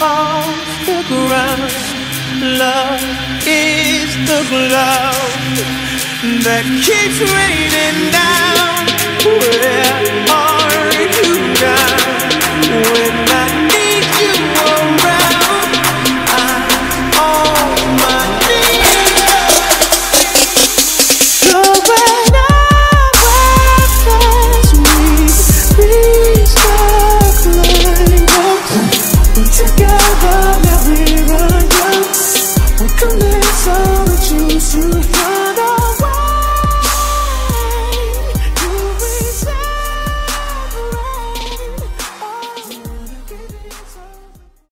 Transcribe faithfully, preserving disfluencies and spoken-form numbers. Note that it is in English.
off the ground. Love is the glow that keeps raining down. Where are you now? When I need you around, I'm on my knees. So when I was me. Together, now we're young. We can live so.